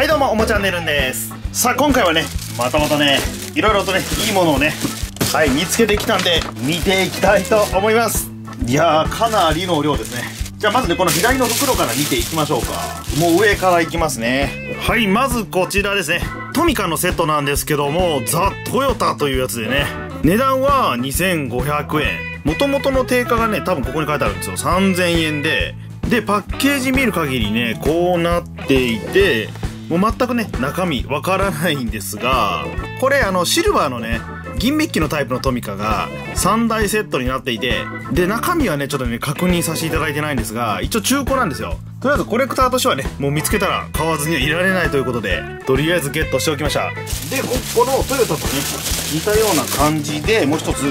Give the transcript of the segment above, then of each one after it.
はい、どうもおもちゃんねるんです。さあ今回はねまたねいろいろとねいいものをね見つけてきたんで見ていきたいと思います。いやーかなりの量ですね。じゃあまずねこの左の袋から見ていきましょうか。もう上からいきますね。はい、まずこちらですね。トミカのセットなんですけども、ザ・トヨタというやつでね、値段は2500円、もともとの定価がね多分ここに書いてあるんですよ、3000円でパッケージ見る限りねこうなっていて、もう全くね中身わからないんですが、これシルバーのね銀メッキのタイプのトミカが3台セットになっていて、で中身はねちょっとね確認させていただいてないんですが、一応中古なんですよ。とりあえずコレクターとしてはねもう見つけたら買わずにはいられないということで、とりあえずゲットしておきました。でこのトヨタとね似たような感じでもう一つ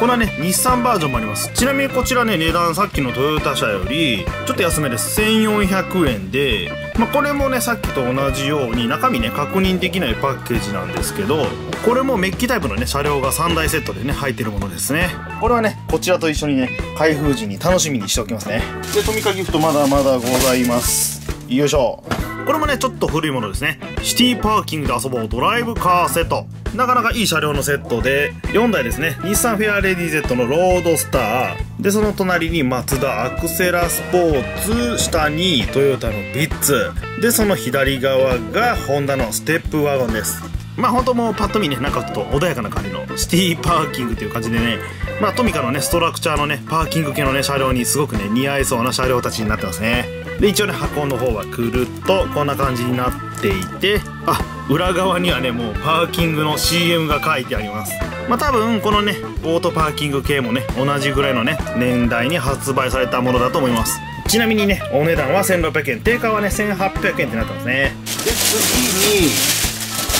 このね日産バージョンもあります。ちなみにこちらね値段さっきのトヨタ車よりちょっと安めです。1400円で、まあ、これもねさっきと同じように中身ね確認できないパッケージなんですけど、これもメッキタイプのね車両が3台セットでね入ってるものですね。これはねこちらと一緒にね開封時に楽しみにしておきますね。でトミカギフトまだまだございます。よいしょ。これもねちょっと古いものですね。シティパーキングで遊ぼうドライブカーセット、なかなかいい車両のセットで4台ですね。日産フェアレディ Z のロードスターで、その隣にマツダアクセラスポーツ、下にトヨタのビッツで、その左側がホンダのステップワゴンです。まあほんともうパッと見ねなんかちょっと穏やかな感じのシティパーキングという感じでね、まあトミカのねストラクチャーのねパーキング系のね車両にすごくね似合いそうな車両たちになってますね。で一応ね箱の方はくるっとこんな感じになっていて、あ裏側にはねもうパーキングの CM が書いてあります。まあ多分このねオートパーキング系もね同じぐらいのね年代に発売されたものだと思います。ちなみにねお値段は1600円、定価はね1800円ってなってますね。で次に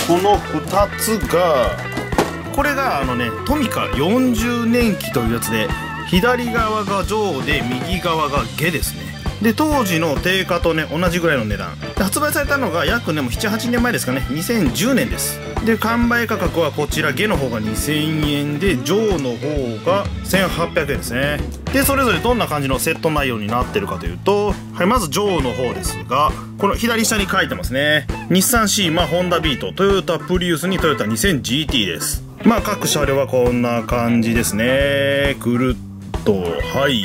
この2つが、これがねトミカ40年機というやつで、左側が上で右側が下ですね。で当時の定価とね同じぐらいの値段で発売されたのが約ねもう78年前ですかね、2010年です。で完売価格はこちら下の方が2000円で上の方が1800円ですね。でそれぞれどんな感じのセット内容になってるかというと、はい、まず上の方ですが、この左下に書いてますね、日産シーマ、ホンダビート、トヨタプリウスにトヨタ 2000GT です。まあ各車両はこんな感じですね、くるっと。はい、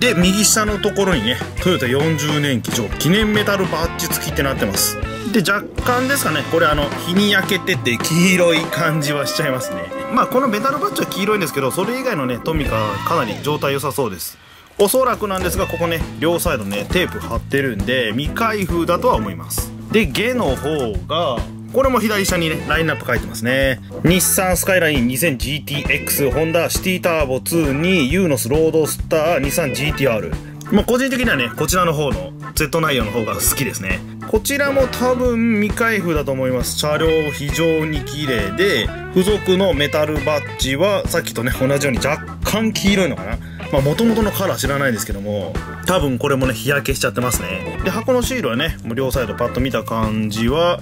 で右下のところにねトヨタ40年機上記念メタルバッジ付きってなってます。で若干ですかねこれ日に焼けてて黄色い感じはしちゃいますね。まあこのメタルバッジは黄色いんですけど、それ以外のねトミカかなり状態良さそうです。おそらくなんですがここね両サイドねテープ貼ってるんで未開封だとは思います。で下の方がこれも左下にねラインナップ書いてますね。日産スカイライン 2000GTX、 ホンダシティターボ2にユーノスロードスター、日産 GTR、 まあ個人的にはねこちらの方の Z 内容の方が好きですね。こちらも多分未開封だと思います。車両非常に綺麗で、付属のメタルバッジはさっきとね同じように若干黄色いのかな、まあ元々のカラー知らないですけども、多分これもね日焼けしちゃってますね。で箱のシールはねもう両サイドパッと見た感じは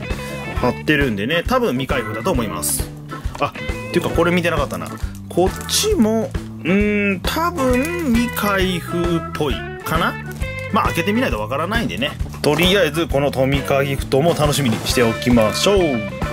貼ってるんでね多分未開封だと思います。あっていうかこれ見てなかったな。こっちも多分未開封っぽいかな。まあ開けてみないとわからないんでね、とりあえずこのトミカギフトも楽しみにしておきましょう。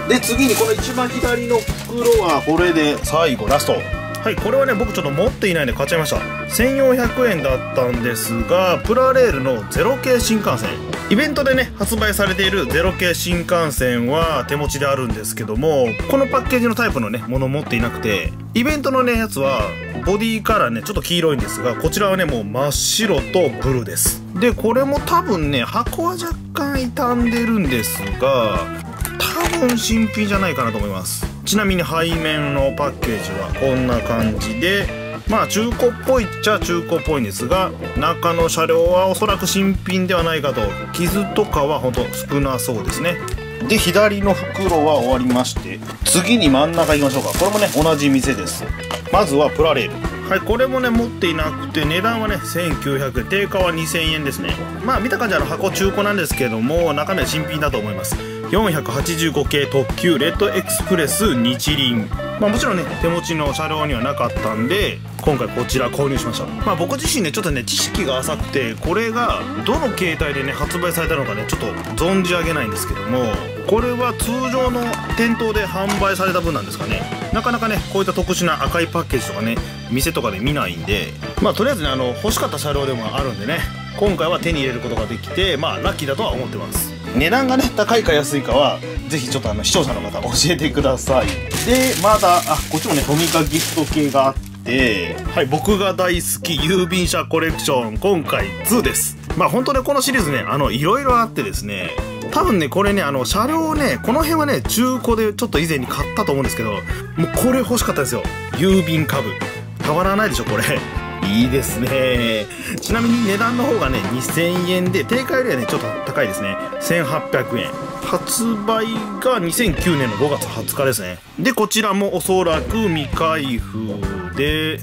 で次にこの一番左の袋はこれで最後ラスト。はい、これはね僕ちょっと持っていないんで買っちゃいました。1400円だったんですが、プラレールの0系新幹線、イベントでね発売されている0系新幹線は手持ちであるんですけども、このパッケージのタイプのねものを持っていなくて、イベントのねやつはボディカラーねちょっと黄色いんですが、こちらはねもう真っ白とブルーです。でこれも多分ね箱は若干傷んでるんですが、多分新品じゃないかなと思います。ちなみに背面のパッケージはこんな感じで、まあ中古っぽいっちゃ中古っぽいんですが、中の車両はおそらく新品ではないかと、傷とかはほんと少なそうですね。で左の袋は終わりまして、次に真ん中いきましょうか。これもね同じ店です。まずはプラレール。はい、これもね持っていなくて、値段はね1900円、定価は2000円ですね。まあ見た感じ箱中古なんですけども、中身は新品だと思います。485系特急レッドエクスプレス日輪、まあ、もちろんね手持ちの車両にはなかったんで今回こちら購入しました。まあ、僕自身ねちょっとね知識が浅くてこれがどの形態でね発売されたのかねちょっと存じ上げないんですけども、これは通常の店頭で販売された分なんですかね。なかなかねこういった特殊な赤いパッケージとかね店とかで見ないんで、まあとりあえずね欲しかった車両でもあるんでね今回は手に入れることができて、まあラッキーだとは思ってます。値段がね高いか安いかはぜひちょっと視聴者の方教えてください。でまだこっちもねトミカギフト系があって、はい、僕が大好き郵便車コレクション今回2です。まあ本当ねこのシリーズねいろいろあってですね、多分ねこれね車両ねこの辺はね中古でちょっと以前に買ったと思うんですけど、もうこれ欲しかったですよ。郵便カブたまらないでしょこれいいですね。ちなみに値段の方がね2000円で定価よりはねちょっと高いですね。1800円、発売が2009年の5月20日ですね。でこちらもおそらく未開封で、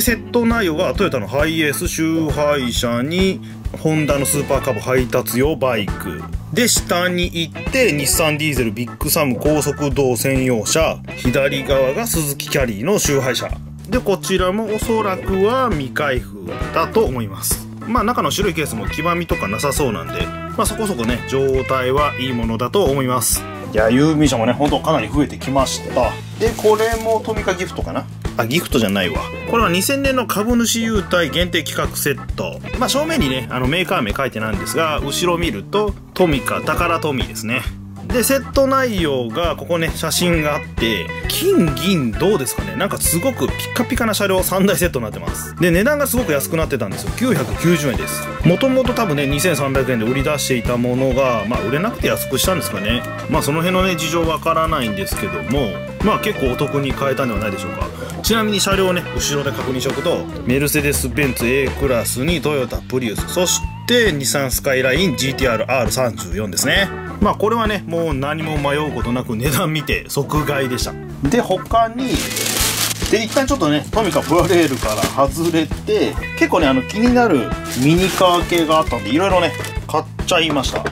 セット内容がトヨタのハイエース集配車にホンダのスーパーカブ配達用バイクで、下に行って日産ディーゼルビッグサム高速道専用車、左側がスズキキャリーの集配車で、こちらもおそらくは未開封だと思います。まあ中の白いケースも黄ばみとかなさそうなんで、まあ、そこそこね状態はいいものだと思います。いや郵便車もねほんとかなり増えてきました。でこれもトミカギフトかな、ギフトじゃないわ。これは2000年の株主優待限定企画セット。まあ正面にねメーカー名書いてないんですが、後ろ見るとトミカタカラトミーですね。でセット内容がここね写真があって、金銀銅ですかね、なんかすごくピカピカな車両3台セットになってます。で値段がすごく安くなってたんですよ。990円です。もともと多分ね2300円で売り出していたものが、まあ売れなくて安くしたんですかね。まあその辺のね事情わからないんですけども、まあ結構お得に買えたんではないでしょうか。ちなみに車両をね後ろで確認しておくと、メルセデス・ベンツ A クラスにトヨタプリウス、そして日産スカイライン GTR-R34 ですね。まあこれはねもう何も迷うことなく値段見て即買いでした。で他にで一旦ちょっとねトミカプラレールから外れて、結構ね気になるミニカー系があったんでいろいろね買っちゃいました。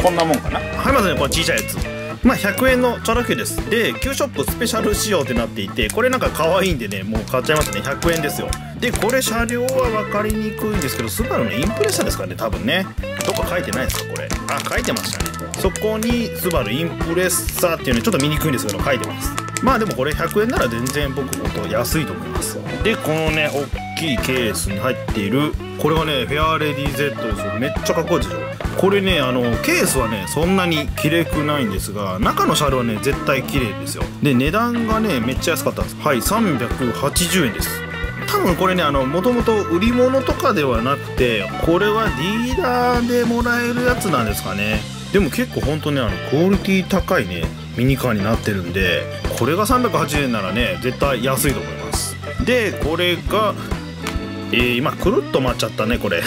こんなもんかな。はい、まずねこれ小さいやつ、まあ100円のチャラキューです。で Q ショップスペシャル仕様ってなっていて、これなんか可愛いんでねもう買っちゃいましたね。100円ですよ。でこれ車両は分かりにくいんですけど、スバルのインプレッサですからね、多分ねどっか書いてないですかこれ。書いてましたね。そこにスバルインプレッサっていうのちょっと見にくいんですけど書いてます。まあでもこれ100円なら全然僕も安いと思います。でこのねおっきいケースに入っているこれはねフェアレディ Z ですよ。めっちゃかっこいいでしょこれね。ケースはねそんなに綺麗くないんですが、中の車両はね絶対綺麗ですよ。で値段がねめっちゃ安かったんです。はい、380円です。多分これねもともと売り物とかではなくて、これはディーラーでもらえるやつなんですかね。でも結構ほんとねクオリティ高いねミニカーになってるんで、これが380円ならね絶対安いと思います。でこれが今くるっと回っちゃったねこれ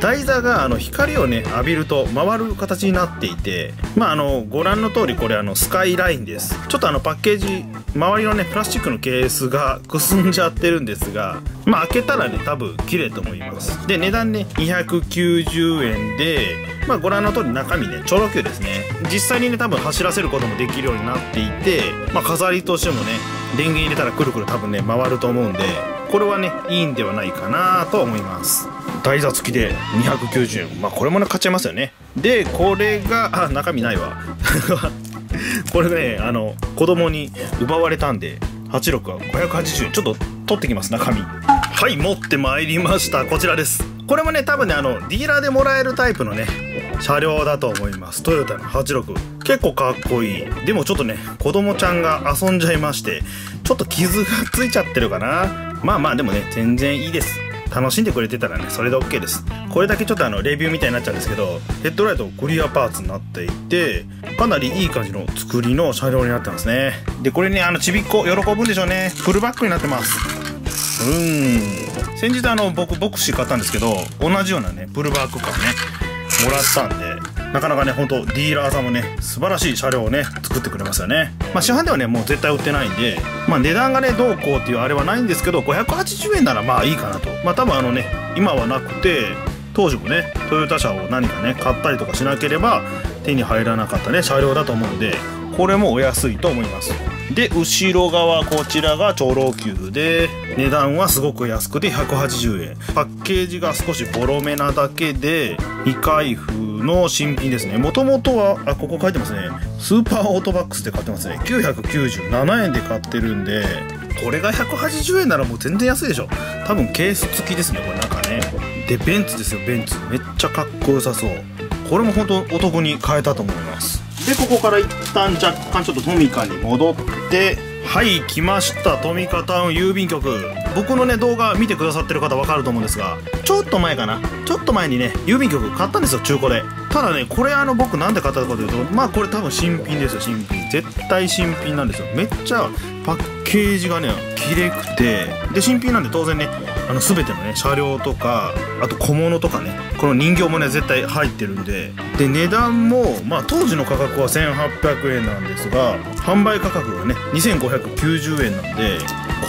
台座が光をね浴びると回る形になっていて、まあご覧の通りこれスカイラインです。ちょっとパッケージ周りのねプラスチックのケースがくすんじゃってるんですが、まあ開けたらね多分綺麗と思います。で値段ね290円で、まあご覧の通り中身ねチョロ Q ですね。実際にね多分走らせることもできるようになっていて、まあ飾りとしてもね電源入れたらくるくる多分ね回ると思うんで、これはねいいんではないかなと思います。台座付きで290円、まあこれもね買っちゃいますよね。でこれが中身ないわこれね子供に奪われたんで86は580円ちょっと取ってきます。中身はい、持ってまいりました。こちらです。これもね多分ねディーラーでもらえるタイプのね車両だと思います。トヨタの86結構かっこいい。でもちょっとね子供ちゃんが遊んじゃいまして、ちょっと傷がついちゃってるかな。まあまあでもね全然いいです。楽しんでくれてたらねそれで OK です。これだけちょっとレビューみたいになっちゃうんですけど、ヘッドライトクリアパーツになっていて、かなりいい感じの作りの車両になってますね。でこれねちびっこ喜ぶんでしょうね。フルバックになってます。先日僕ボクシー買ったんですけど、同じようなねフルバック感ねもらったんで、なかなかねほんとディーラーさんもね素晴らしい車両をね作ってくれますよね。まあ市販ではねもう絶対売ってないんで、まあ値段がねどうこうっていうあれはないんですけど、580円ならまあいいかなと。まあ多分ね今はなくて当時もねトヨタ車を何かね買ったりとかしなければ手に入らなかったね車両だと思うんで、これもお安いと思います。で後ろ側こちらが超老朽で値段はすごく安くて180円、パッケージが少しボロめなだけで未開封の新品ですね。もともとはあ、ここ書いてますね、スーパーオートバックスで買ってますね。997円で買ってるんで、これが180円ならもう全然安いでしょ。多分ケース付きですね、これなんかね。でベンツですよ、ベンツめっちゃかっこよさそう。これも本当お得に買えたと思います。でここから一旦若干ちょっとトミカに戻って、はい来ました、トミカタウン郵便局。僕のね動画見てくださってる方分かると思うんですが、ちょっと前にね郵便局買ったんですよ、中古で。ただねこれ僕なんで買ったかというと、まあこれ多分新品ですよ、新品、絶対新品なんですよ。めっちゃパッケージがねきれくて、で新品なんで当然ね全てのね車両とかあと小物とかね、この人形もね絶対入ってるんで、で値段もまあ当時の価格は1800円なんですが、販売価格がね2590円なんで、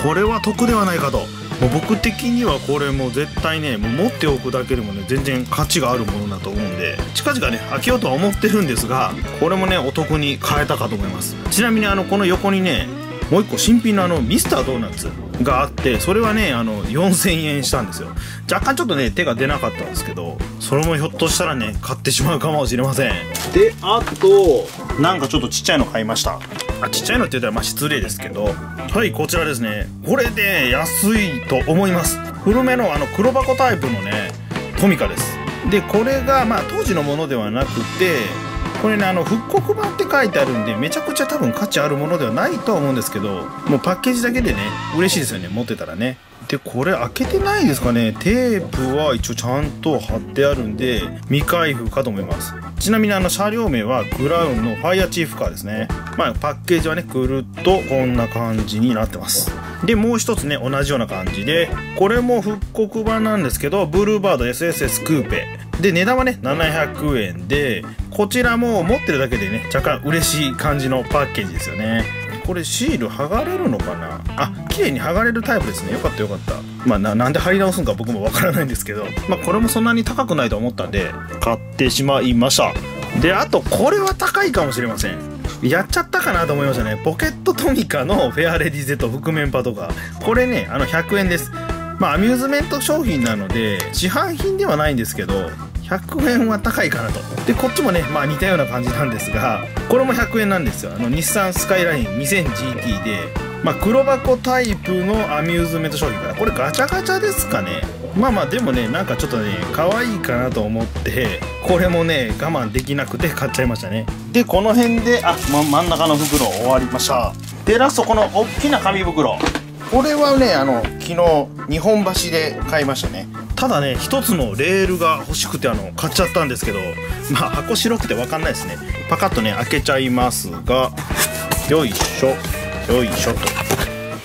これは得ではないかと。もう僕的にはこれもう絶対ね、もう持っておくだけでもね全然価値があるものだと思うんで、近々ね開けようとは思ってるんですが、これもねお得に買えたかと思います。ちなみにこの横にねもう1個新品のミスタードーナツがあって、それはね4000円したんですよ。若干ちょっとね手が出なかったんですけど、それもひょっとしたらね買ってしまうかもしれません。であとなんかちょっとちっちゃいの買いました。あ、ちっちゃいのって言ったらまあ失礼ですけど、はいこちらですね。これで安いと思います。古めの黒箱タイプのねトミカです。でこれがまあ当時のものではなくて、これね復刻版って書いてあるんで、めちゃくちゃ多分価値あるものではないとは思うんですけど、もうパッケージだけでね嬉しいですよね、持ってたらね。でこれ開けてないですかね、テープは一応ちゃんと貼ってあるんで未開封かと思います。ちなみに車両名はグラウンのファイアチーフカーですね。まあパッケージはねくるっとこんな感じになってます。でもう一つね同じような感じで、これも復刻版なんですけど、ブルーバード SSS クーペで値段はね700円で、こちらも持ってるだけでね若干嬉しい感じのパッケージですよね。これシール剥がれるのかなあ、綺麗に剥がれるタイプですね。よかったよかった。まあ なんで貼り直すのか僕もわからないんですけど、まあこれもそんなに高くないと思ったんで買ってしまいました。であとこれは高いかもしれません。やっちゃったかなと思いましたね。ポケットトミカのフェアレディゼット覆面パトカー、これね100円です。まあアミューズメント商品なので市販品ではないんですけど、100円は高いかなと。でこっちもねまあ似たような感じなんですが、これも100円なんですよ。日産スカイライン 2000GT で、まあ、黒箱タイプのアミューズメント商品から、これガチャガチャですかね。まあまあでもねなんかちょっとね可愛いかなと思って、これもね我慢できなくて買っちゃいましたね。でこの辺で真ん中の袋終わりました。でラストこの大きな紙袋、これはね昨日日本橋で買いましたね。ただね一つのレールが欲しくて買っちゃったんですけど、まあ箱白くて分かんないですね。パカッとね開けちゃいますが、よいしょよいしょと。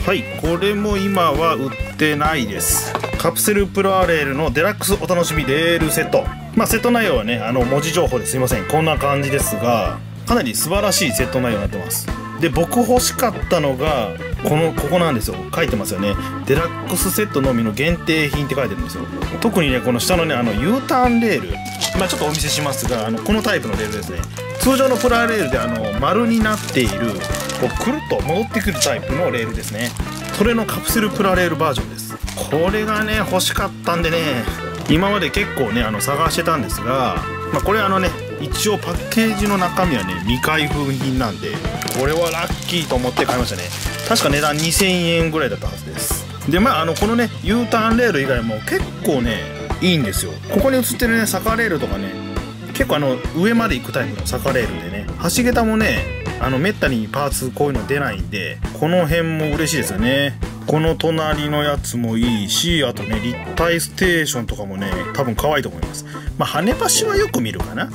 はい、これも今は売ってないです。カプセルプラレールのデラックスお楽しみレールセット、まあセット内容はね文字情報ですいません、こんな感じですが、かなり素晴らしいセット内容になってます。で僕欲しかったのがここなんですよ。書いてますよね、デラックスセットのみの限定品って書いてるんですよ。特にねこの下のねU ターンレール、まあ、ちょっとお見せしますが、このタイプのレールですね。通常のプラレールで丸になっているこうくるっと戻ってくるタイプのレールですね。それのカプセルプラレールバージョンです。これがね欲しかったんでね、今まで結構ね探してたんですが、まあ、これね一応パッケージの中身はね未開封品なんで、これはラッキーと思って買いましたね。確か値段2000円ぐらいだったはずです。でまあこのね U ターンレール以外も結構ねいいんですよ。ここに映ってるね坂レールとかね、結構上まで行くタイプの坂レールでね、橋桁もねめったにパーツこういうの出ないんで、この辺も嬉しいですよね。この隣のやつもいいし、あとね立体ステーションとかもね多分可愛いと思います。まあ跳ね橋はよく見るかな。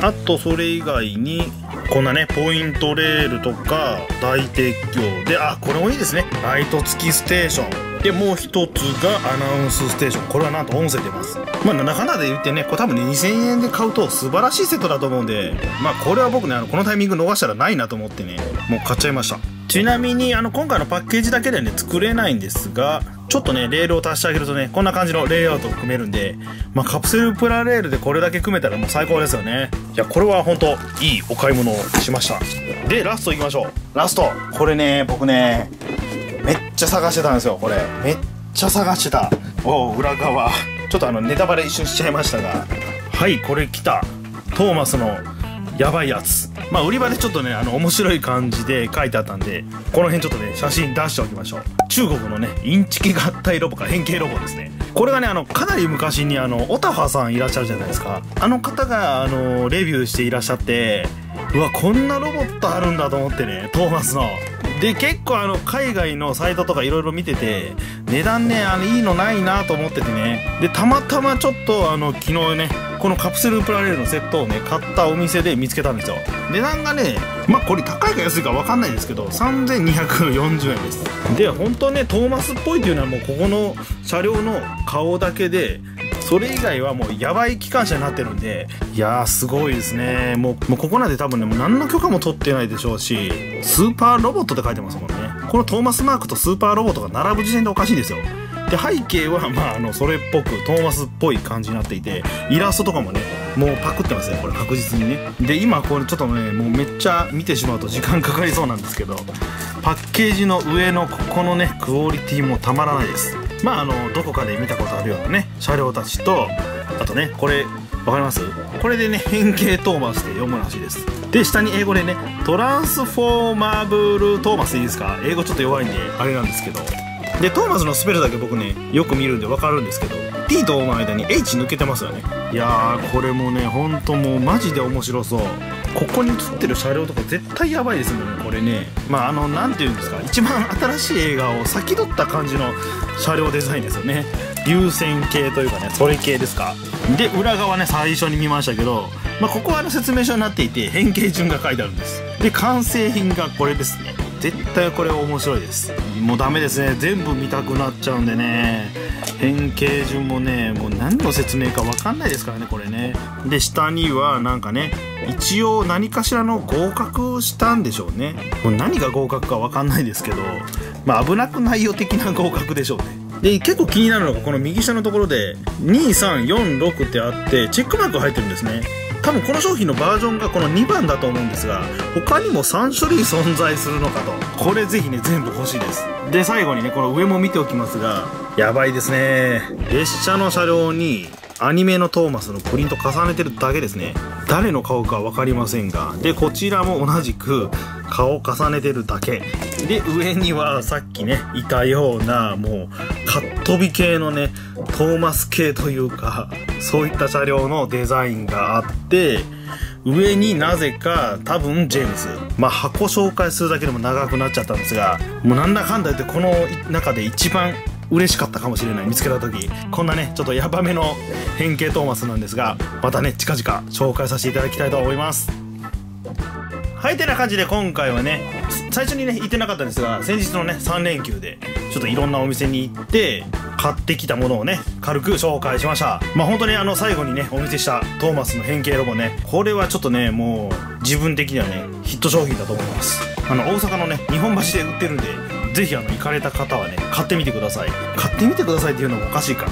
あとそれ以外にこんなねポイントレールとか大鉄橋で、あこれもいいですね、ライト付きステーションで、もう一つがアナウンスステーション、これはなんと音声出ます。まあ中々で言ってねこれ多分ね2000円で買うと素晴らしいセットだと思うんで、まあこれは僕ねこのタイミング逃したらないなと思ってねもう買っちゃいました。ちなみに今回のパッケージだけではね作れないんですが、ちょっとねレールを足してあげるとねこんな感じのレイアウトを組めるんで、まあ、カプセルプラレールでこれだけ組めたらもう最高ですよね。いやこれは本当いいお買い物をしました。でラストいきましょう。ラスト、これね、僕ねめっちゃ探してたんですよ。これめっちゃ探してた。お裏側ちょっとネタバレ一瞬しちゃいましたが、はい、これ来た、トーマスのやばいやつ。まあ売り場でちょっとね面白い感じで書いてあったんで、この辺ちょっとね写真出しておきましょう。中国のねインチキ合体ロボか変形ロボですね。これがねかなり昔にオタファさんいらっしゃるじゃないですか。あの方がレビューしていらっしゃって、うわこんなロボットあるんだと思ってね、トーマスの。で結構海外のサイトとかいろいろ見てて、値段ねいいのないなと思っててね。でたまたまちょっと昨日ねこのカプセルプラレールのセットをね買ったお店で見つけたんですよ。値段がね、まあこれ高いか安いか分かんないですけど3240円です。で本当ねトーマスっぽいというのはもうここの車両の顔だけで、それ以外はもうやばい機関車になってるんで、いやーすごいですね。もうここなんて多分ねもう何の許可も取ってないでしょうし、スーパーロボットって書いてますもんね。このトーマスマークとスーパーロボットが並ぶ時点でおかしいですよ。で背景はまあそれっぽくトーマスっぽい感じになっていて、イラストとかもねもうパクってますね、これ確実にね。で今これちょっとねもうめっちゃ見てしまうと時間かかりそうなんですけど、パッケージの上のここのねクオリティもたまらないです。まあどこかで見たことあるようなね車両たちと、あとねこれわかります、これでね変形トーマスで読むらしいです。で下に英語でねトランスフォーマブルトーマス、いいですか、英語ちょっと弱いんであれなんですけど。でトーマスのスペルだけ僕ねよく見るんでわかるんですけど、 T と O の間に H 抜けてますよね。いやーこれもねほんともうマジで面白そう。ここに写ってる車両とか絶対やばいですもんね、これね。まあなんていうんですか、一番新しい映画を先取った感じの車両デザインですよね。流線形というかね、それ系ですか。で裏側ね最初に見ましたけど、まあ、ここは説明書になっていて変形順が書いてあるんです。で完成品がこれですね。絶対これ面白いです。もうダメですね、全部見たくなっちゃうんでね。変形順もねもう何の説明か分かんないですからね、これね。で下にはなんかね一応何かしらの合格したんでしょうね。もう何が合格か分かんないですけど、まあ危なくないよ的な合格でしょうね。で結構気になるのがこの右下のところで2346ってあってチェックマークが入ってるんですね。多分この商品のバージョンがこの2番だと思うんですが、他にも3種類存在するのかと、これぜひね全部欲しいです。で最後にねこの上も見ておきますが、やばいですね、列車の車両にアニメのトーマスのプリント重ねてるだけですね。誰の顔か分かりませんが、でこちらも同じく顔を重ねてるだけで、上にはさっきねいたようなもうかっ飛び系のねトーマス系というか、そういった車両のデザインがあって、上になぜか多分ジェームズ、まあ箱紹介するだけでも長くなっちゃったんですが、もうなんだかんだ言ってこの中で一番嬉しかったかもしれない、見つけた時。こんなねちょっとヤバめの変形トーマスなんですが、またね近々紹介させていただきたいと思います。はい、てな感じで今回はね最初にね言ってなかったんですが、先日のね3連休でちょっといろんなお店に行って買ってきたものをね軽く紹介しました。まあ本当に最後にねお見せしたトーマスの変形ロボね、これはちょっとねもう自分的にはねヒット商品だと思います。大阪のね日本橋で売ってるんで、ぜひ行かれた方はね買ってみてください。買ってみてくださいっていうのもおかしいか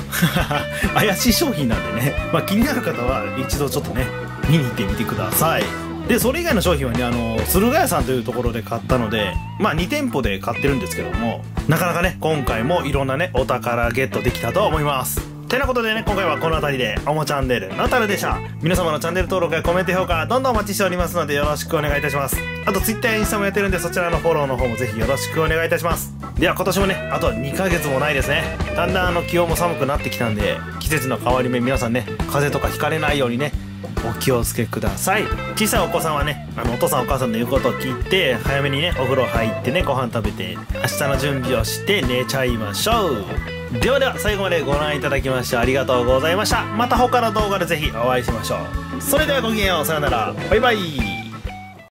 怪しい商品なんでね、まあ、気になる方は一度ちょっとね見に行ってみてください。でそれ以外の商品はね駿河屋さんというところで買ったので、まあ2店舗で買ってるんですけども、なかなかね今回もいろんなねお宝ゲットできたと思います。てなことでね今回はこの辺りでおもチャンネルのたるでした。皆様のチャンネル登録やコメント評価どんどんお待ちしておりますので、よろしくお願いいたします。あと Twitter やインスタもやってるんで、そちらのフォローの方もぜひよろしくお願いいたします。では今年もねあと2ヶ月もないですね。だんだん気温も寒くなってきたんで、季節の変わり目、皆さんね風邪とかひかれないようにねお気をつけください。小さいお子さんはねお父さんお母さんの言うことを聞いて、早めにねお風呂入ってねご飯食べて、明日の準備をして寝ちゃいましょう。ではでは最後までご覧いただきましてありがとうございました。また他の動画でぜひお会いしましょう。それではごきげんよう、さよなら、バイバイ。